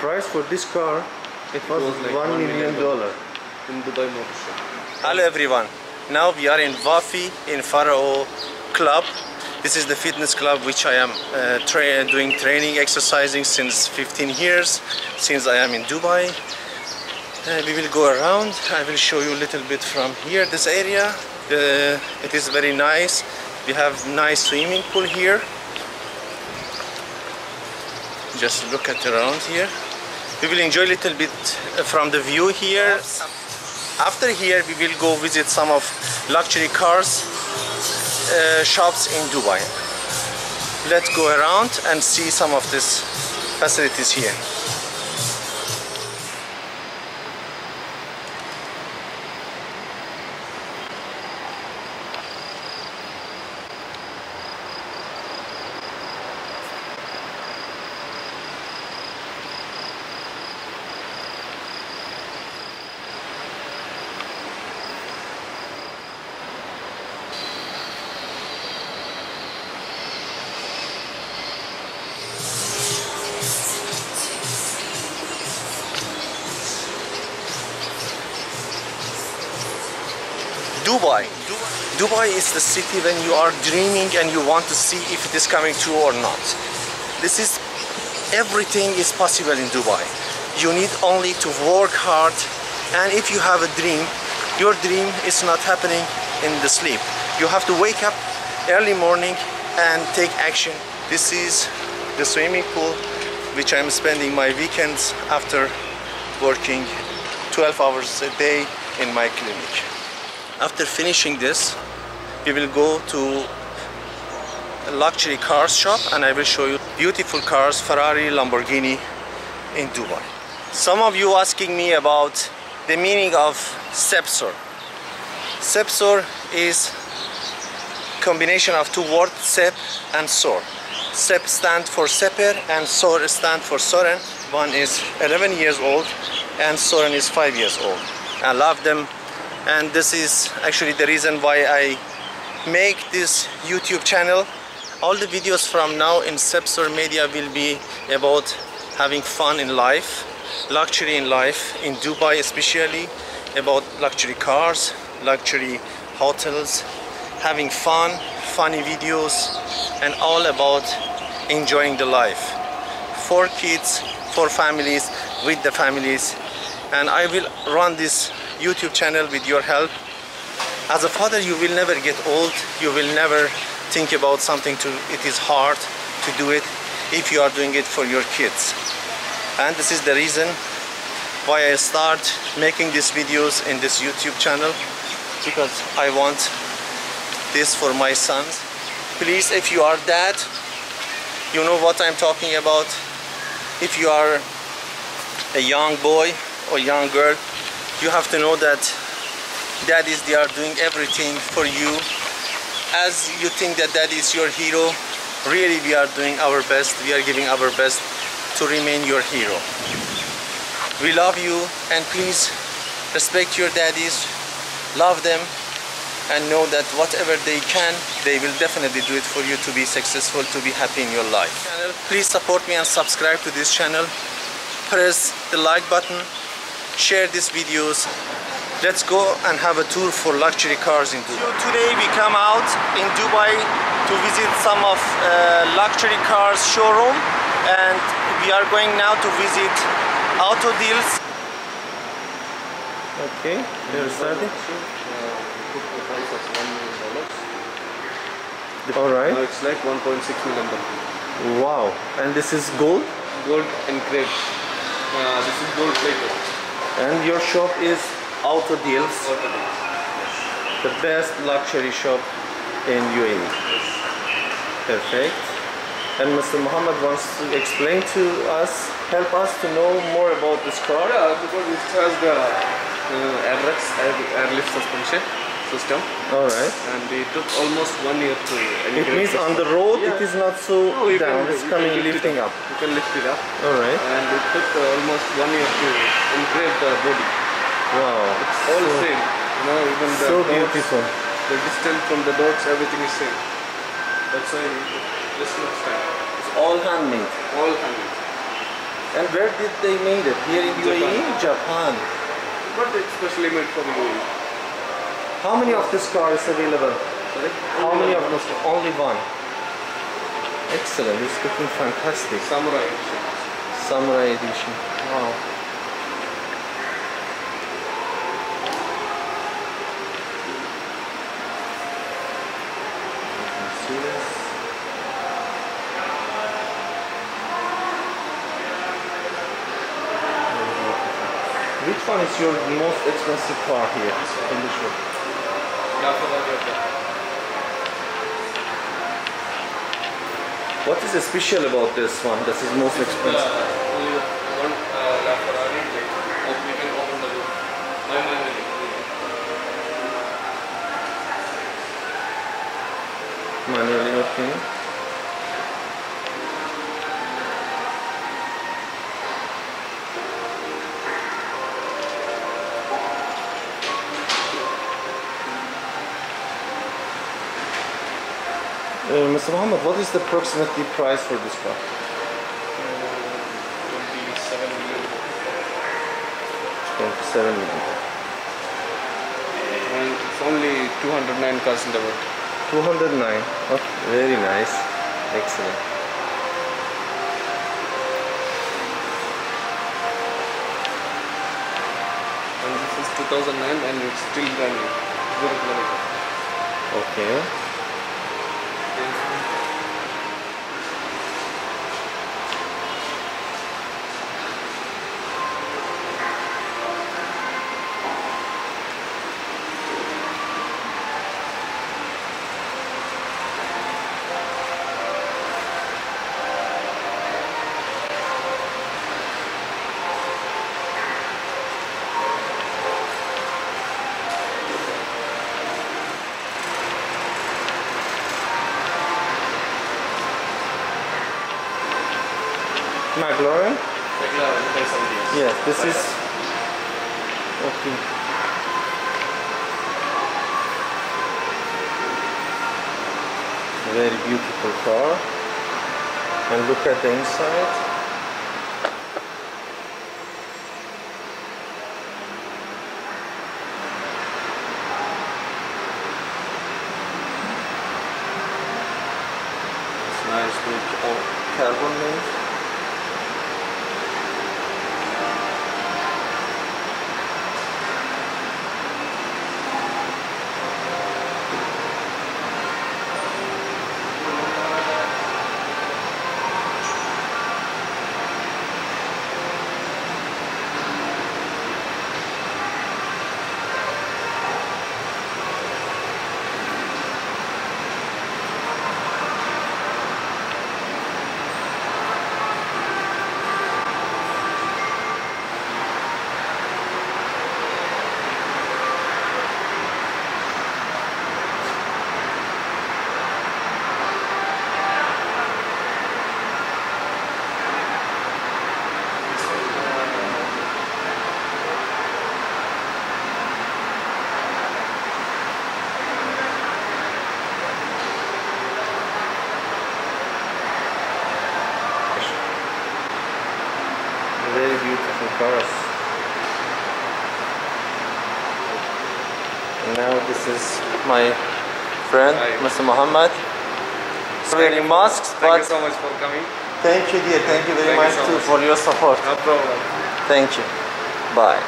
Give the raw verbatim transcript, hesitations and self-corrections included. price for this car, it was, was like one million dollars in Dubai Motor Show. Hello everyone, now we are in Wafi in Faro Club. This is the fitness club which I am uh, tra doing training, exercising since fifteen years, since I am in Dubai. Uh, we will go around, I will show you a little bit from here, this area. Uh, it is very nice, we have nice swimming pool here. Just look at around here. We will enjoy a little bit from the view here. After here we will go visit some of luxury cars uh, shops in Dubai. Let's go around and see some of these facilities here. Dubai. Dubai is the city when you are dreaming and you want to see if it is coming true or not. This is, everything is possible in Dubai. You need only to work hard, and if you have a dream, your dream is not happening in the sleep. You have to wake up early morning and take action. This is the swimming pool which I'm spending my weekends after working twelve hours a day in my clinic. After finishing this, we will go to a luxury cars shop and I will show you beautiful cars, Ferrari, Lamborghini in Dubai. Some of you asking me about the meaning of Sepsor. Sepsor is combination of two words, Sep and Sor. Sep stands for Sepper and Sor stands for Soren. One is eleven years old and Soren is five years old. I love them. And this is actually the reason why I make this YouTube channel. All the videos from now in Sepsor Media will be about having fun in life, luxury in life, in Dubai especially, about luxury cars, luxury hotels, having fun, funny videos, and all about enjoying the life. For kids, for families, with the families. And I will run this YouTube channel with your help. As a father, you will never get old. You will never think about something to it is hard to do it if you are doing it for your kids. And this is the reason why I start making these videos in this YouTube channel, because I want this for my sons. Please, if you are dad, you know what I'm talking about. If you are a young boy or young girl, you have to know that daddies, they are doing everything for you. As you think that daddy is your hero, really we are doing our best, we are giving our best to remain your hero. We love you, and please respect your daddies, love them, and know that whatever they can, they will definitely do it for you to be successful, to be happy in your life. Please support me and subscribe to this channel. Press the like button. Share these videos. Let's go and have a tour for luxury cars in Dubai. So today we come out in Dubai to visit some of uh, luxury cars showroom, and we are going now to visit Auto Deals. Okay, they're starting. All right. No, it's like one point six million dollars. Wow. And this is gold? Gold engraved. Uh, this is gold plated. And your shop is Auto Deals, Auto Deals. Yes. The best luxury shop in U A E. Yes. Perfect. And Mister Mohammed wants to explain to us, help us to know more about this car. Yeah, because it has the uh, airbags, air, airlift suspension system. All right. And it took almost one year to. It means system. On the road, yeah. It is not so no, down. Can, it's coming lifting it up. You can lift it up. All right. And it took uh, almost one year to. Engrave the body. Wow. It's all so same. You know, even the so dogs, beautiful. The distance from the dogs, everything is same. That's why it just looks fine. It's all handmade. All handmade. And where did they made it? Here in U A E? Japan. But it's specially made for the movie. How many of this car is available? Sorry? How many of this? Only one. Excellent. It's looking fantastic. Samurai Edition. Samurai Edition. Wow. Which one is your most expensive car here in the shop? What is special about this one? This is most it's expensive. The, uh, one uh, Ferrari, like, you can open the door. No, no, no, no. Manually, okay. Uh, Mister Mohammed, what is the approximately price for this car? Uh, twenty-seven million. twenty-seven million. And it's only two hundred nine cars in the world. two hundred nine. Oh, very nice. Excellent. And this is two thousand nine and it's still brand new. Okay. McLaren? McLaren, yes, this is okay. Very beautiful car. And look at the inside. It's nice with carbon length. Now this is my friend, Hi. Mister Mohammed. He's wearing masks, but... Thank you so much for coming. Thank you, dear. Thank you very thank much you so too much. for your support. No problem. Thank you. Bye.